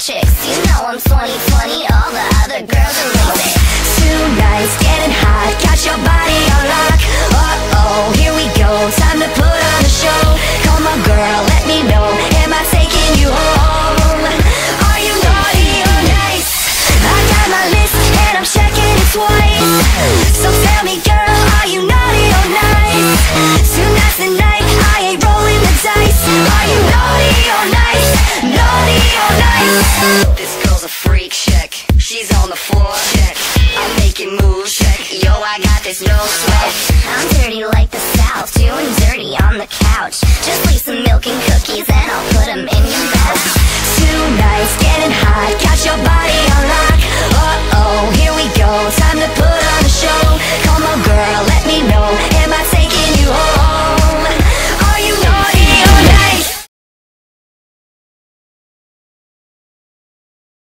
chicks. You know I'm 20/20, all the other girls are lazy. Tonight's getting hot, got your body on lock. Uh oh, here we go, time to put on a show. Call my girl, let me know.